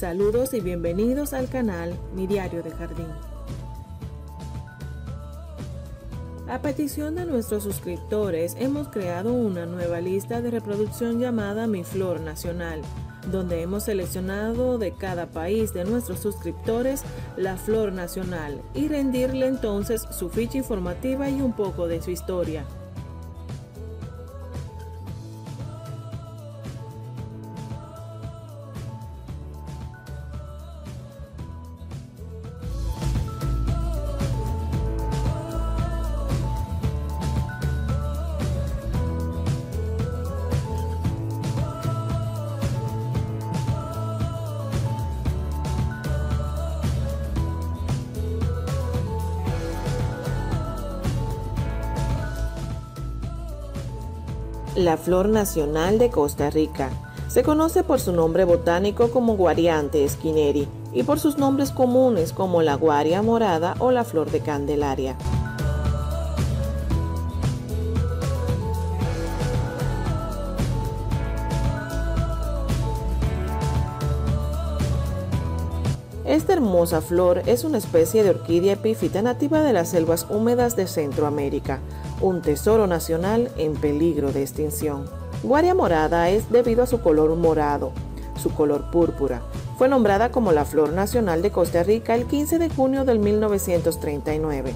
Saludos y bienvenidos al canal Mi Diario de Jardín. A petición de nuestros suscriptores hemos creado una nueva lista de reproducción llamada Mi Flor Nacional, donde hemos seleccionado de cada país de nuestros suscriptores la flor nacional y rendirle entonces su ficha informativa y un poco de su historia. La flor nacional de Costa Rica. Se conoce por su nombre botánico como Guarianthe skinneri y por sus nombres comunes como la guaria morada o la flor de candelaria. Esta hermosa flor es una especie de orquídea epífita nativa de las selvas húmedas de Centroamérica, un tesoro nacional en peligro de extinción. Guaria morada es debido a su color morado, su color púrpura. Fue nombrada como la flor nacional de Costa Rica el 15 de junio del 1939.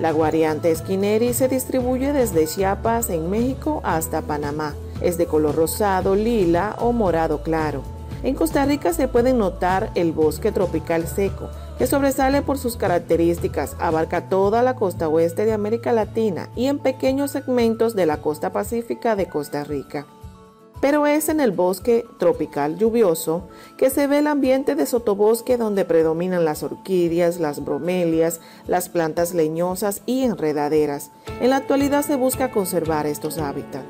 La Guarianthe skinneri se distribuye desde Chiapas en México hasta Panamá. Es de color rosado, lila o morado claro. En Costa Rica se puede notar el bosque tropical seco, que sobresale por sus características, abarca toda la costa oeste de América Latina y en pequeños segmentos de la costa pacífica de Costa Rica. Pero es en el bosque tropical lluvioso que se ve el ambiente de sotobosque donde predominan las orquídeas, las bromelias, las plantas leñosas y enredaderas. En la actualidad se busca conservar estos hábitats.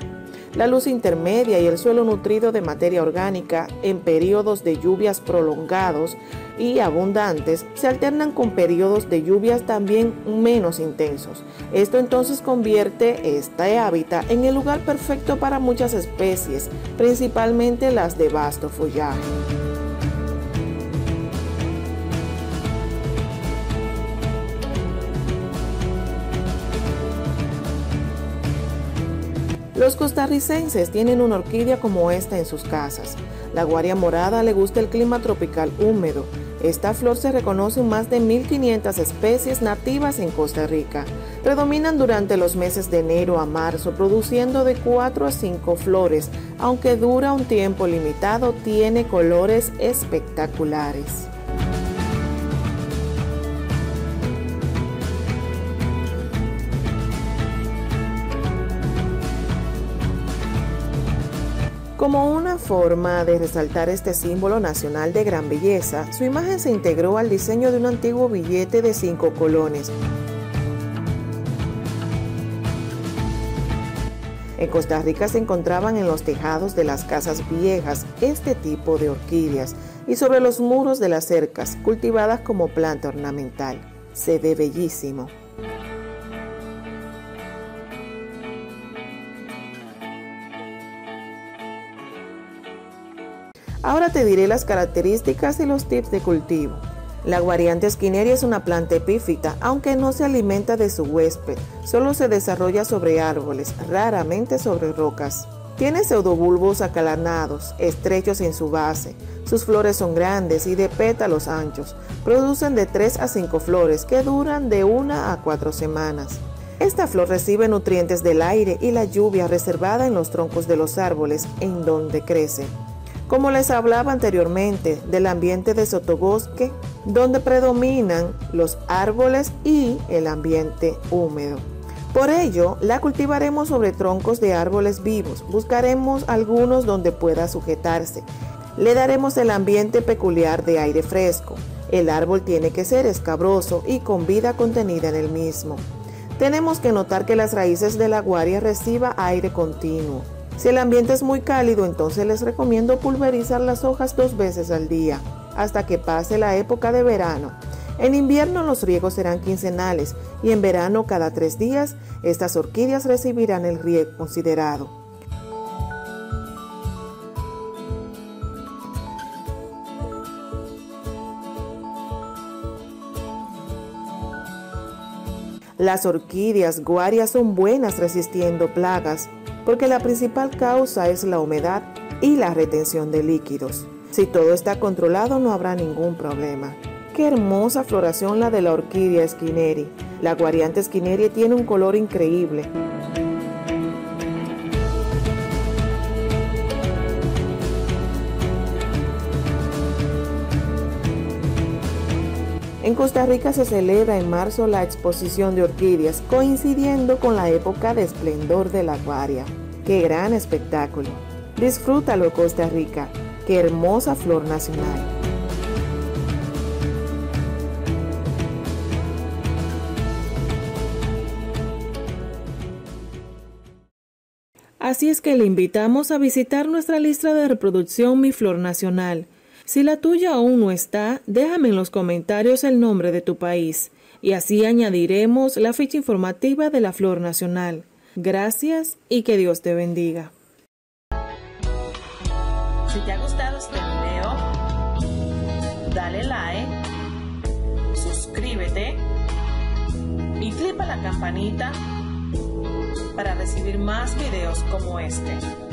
La luz intermedia y el suelo nutrido de materia orgánica en periodos de lluvias prolongados y abundantes se alternan con periodos de lluvias también menos intensos. Esto entonces convierte este hábitat en el lugar perfecto para muchas especies, principalmente las de vasto follaje. Los costarricenses tienen una orquídea como esta en sus casas. La guaria morada le gusta el clima tropical húmedo. Esta flor se reconoce en más de 1.500 especies nativas en Costa Rica. Predominan durante los meses de enero a marzo, produciendo de 4 a 5 flores. Aunque dura un tiempo limitado, tiene colores espectaculares. Como una forma de resaltar este símbolo nacional de gran belleza, su imagen se integró al diseño de un antiguo billete de 5 colones. En Costa Rica se encontraban en los tejados de las casas viejas este tipo de orquídeas y sobre los muros de las cercas, cultivadas como planta ornamental. Se ve bellísimo. Ahora te diré las características y los tips de cultivo. La Guarianthe skinneri es una planta epífita, aunque no se alimenta de su huésped, solo se desarrolla sobre árboles, raramente sobre rocas. Tiene pseudobulbos acalanados, estrechos en su base. Sus flores son grandes y de pétalos anchos. Producen de 3 a 5 flores que duran de 1 a 4 semanas. Esta flor recibe nutrientes del aire y la lluvia reservada en los troncos de los árboles en donde crece. Como les hablaba anteriormente del ambiente de sotobosque, donde predominan los árboles y el ambiente húmedo. Por ello, la cultivaremos sobre troncos de árboles vivos, buscaremos algunos donde pueda sujetarse. Le daremos el ambiente peculiar de aire fresco. El árbol tiene que ser escabroso y con vida contenida en el mismo. Tenemos que notar que las raíces de la guaria reciba aire continuo. Si el ambiente es muy cálido, entonces les recomiendo pulverizar las hojas 2 veces al día, hasta que pase la época de verano. En invierno los riegos serán quincenales y en verano cada 3 días estas orquídeas recibirán el riego considerado. Las orquídeas guarias son buenas resistiendo plagas, porque la principal causa es la humedad y la retención de líquidos. Si todo está controlado no habrá ningún problema. ¡Qué hermosa floración la de la orquídea skinneri! La Guarianthe skinneri tiene un color increíble. En Costa Rica se celebra en marzo la exposición de orquídeas, coincidiendo con la época de esplendor de la guaria. ¡Qué gran espectáculo! ¡Disfrútalo, Costa Rica! ¡Qué hermosa flor nacional! Así es que le invitamos a visitar nuestra lista de reproducción Mi Flor Nacional. Si la tuya aún no está, déjame en los comentarios el nombre de tu país y así añadiremos la ficha informativa de la Flor Nacional. Gracias y que Dios te bendiga. Si te ha gustado este video, dale like, suscríbete y clica la campanita para recibir más videos como este.